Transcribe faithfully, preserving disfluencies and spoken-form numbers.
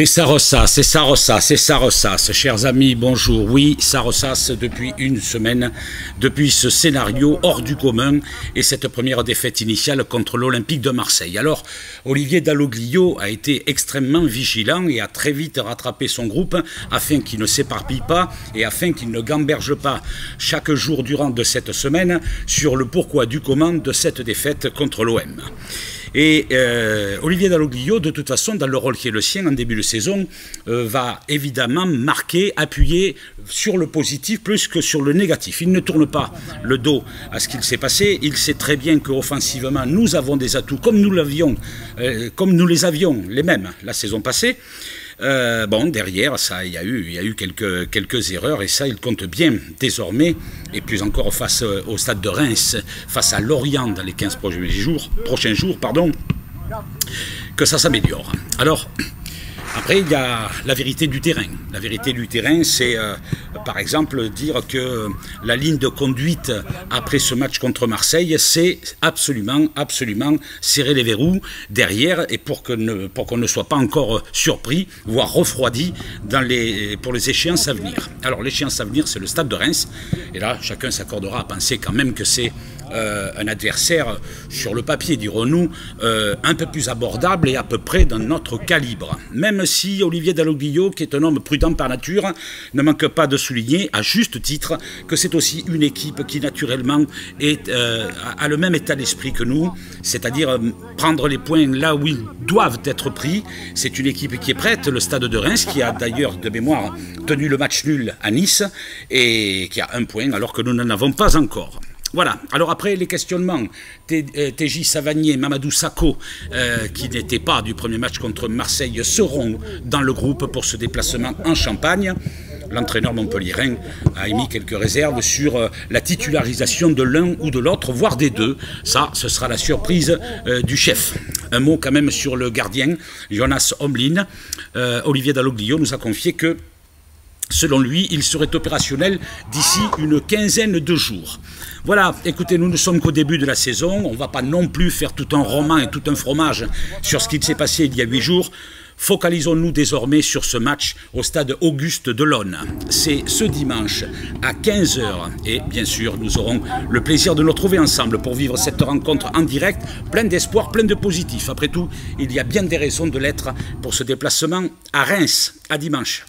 Et ça ressasse, et ça ressasse, et ça ressasse. Chers amis, bonjour. Oui, ça ressasse depuis une semaine, depuis ce scénario hors du commun et cette première défaite initiale contre l'Olympique de Marseille. Alors, Olivier Dalloglio a été extrêmement vigilant et a très vite rattrapé son groupe afin qu'il ne s'éparpille pas et afin qu'il ne gamberge pas chaque jour durant de cette semaine sur le pourquoi du comment de cette défaite contre l'O M. Et euh, Olivier Dalloglio, de toute façon, dans le rôle qui est le sien en début de saison, euh, va évidemment marquer, appuyer sur le positif plus que sur le négatif. Il ne tourne pas le dos à ce qu'il s'est passé. Il sait très bien qu'offensivement, nous avons des atouts comme nous l'avions, euh, comme nous les avions les mêmes la saison passée. Euh, bon, derrière, ça, il y a eu, il y a eu quelques, quelques erreurs et ça, il compte bien désormais, et plus encore face euh, au Stade de Reims, face à Lorient dans les quinze prochains jours, prochains jours pardon, que ça s'améliore. Alors, après, il y a la vérité du terrain. La vérité du terrain, c'est euh, par exemple dire que la ligne de conduite après ce match contre Marseille, c'est absolument, absolument serrer les verrous derrière et pour qu'on ne, pour qu'on ne soit pas encore surpris, voire refroidi dans les, pour les échéances à venir. Alors l'échéance à venir, c'est le Stade de Reims. Et là, chacun s'accordera à penser quand même que c'est euh, un adversaire, sur le papier, dirons-nous, euh, un peu plus abordable et à peu près dans notre calibre. Même si Olivier Dalloglio, qui est un homme prudent par nature, ne manque pas de souligner, à juste titre, que c'est aussi une équipe qui naturellement est, euh, a le même état d'esprit que nous, c'est-à-dire euh, prendre les points là où ils doivent être pris. C'est une équipe qui est prête, le Stade de Reims, qui a d'ailleurs de mémoire tenu le match nul à Nice et qui a un point alors que nous n'en avons pas encore. Voilà, alors après les questionnements, T J Savanier, Mamadou Sako, euh, qui n'étaient pas du premier match contre Marseille, seront dans le groupe pour ce déplacement en Champagne. L'entraîneur montpelliérain a émis quelques réserves sur la titularisation de l'un ou de l'autre, voire des deux. Ça, ce sera la surprise euh, du chef. Un mot quand même sur le gardien, Jonas Omlin. Euh, Olivier Dalloglio nous a confié que, selon lui, il serait opérationnel d'ici une quinzaine de jours. Voilà, écoutez, nous ne sommes qu'au début de la saison. On ne va pas non plus faire tout un roman et tout un fromage sur ce qui s'est passé il y a huit jours. Focalisons-nous désormais sur ce match au stade Auguste de Delaune. C'est ce dimanche à quinze heures et bien sûr nous aurons le plaisir de nous retrouver ensemble pour vivre cette rencontre en direct, pleine d'espoir, pleine de positif. Après tout, il y a bien des raisons de l'être pour ce déplacement à Reims. À dimanche.